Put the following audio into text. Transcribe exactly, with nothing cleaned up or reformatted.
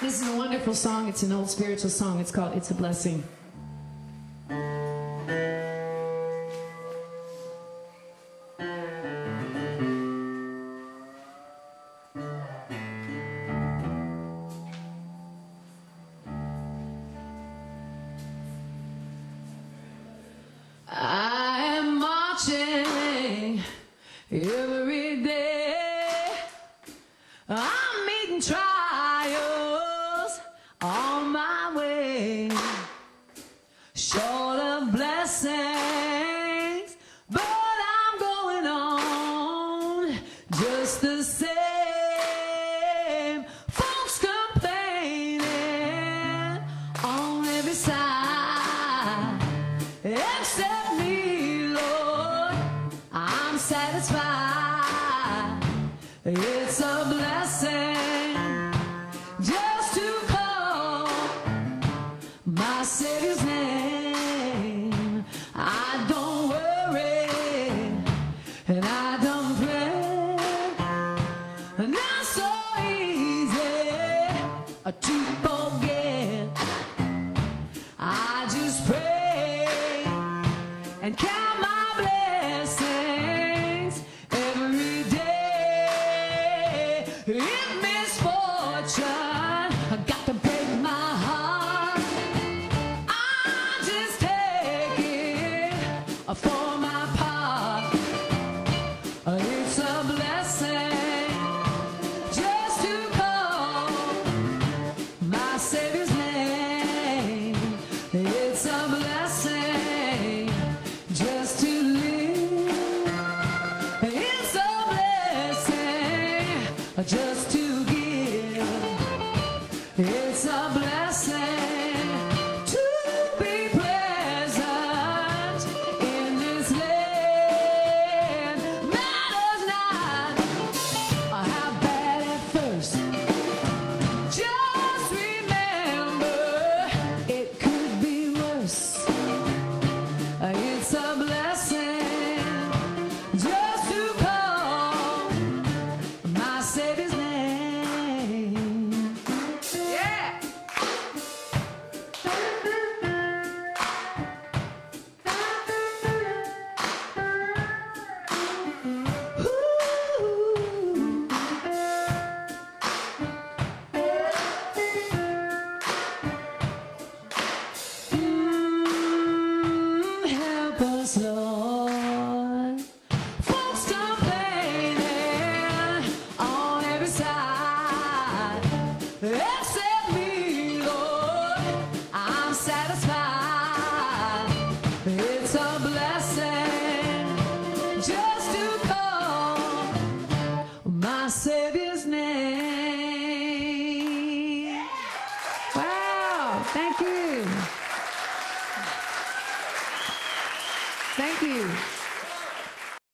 This is a wonderful song. It's an old spiritual song. It's called It's a Blessing. I am marching every day. I'm meeting trials on my way. Short of blessings, but I'm going on just the same. Folks complaining on every side. Except satisfied. It's a blessing just to call my Savior's name. I don't worry and I don't pray. Not so easy to forget. I just pray and count my for my part. It's a blessing just to call my Savior's name. It's a blessing just to live. It's a blessing just to give. It's a blessing. It's a blessing just to call my Savior's name. Yeah! Lord, folks complaining on every side. Accept me, Lord, I'm satisfied. It's a blessing just to call my Savior's name. Wow, thank you. Thank you.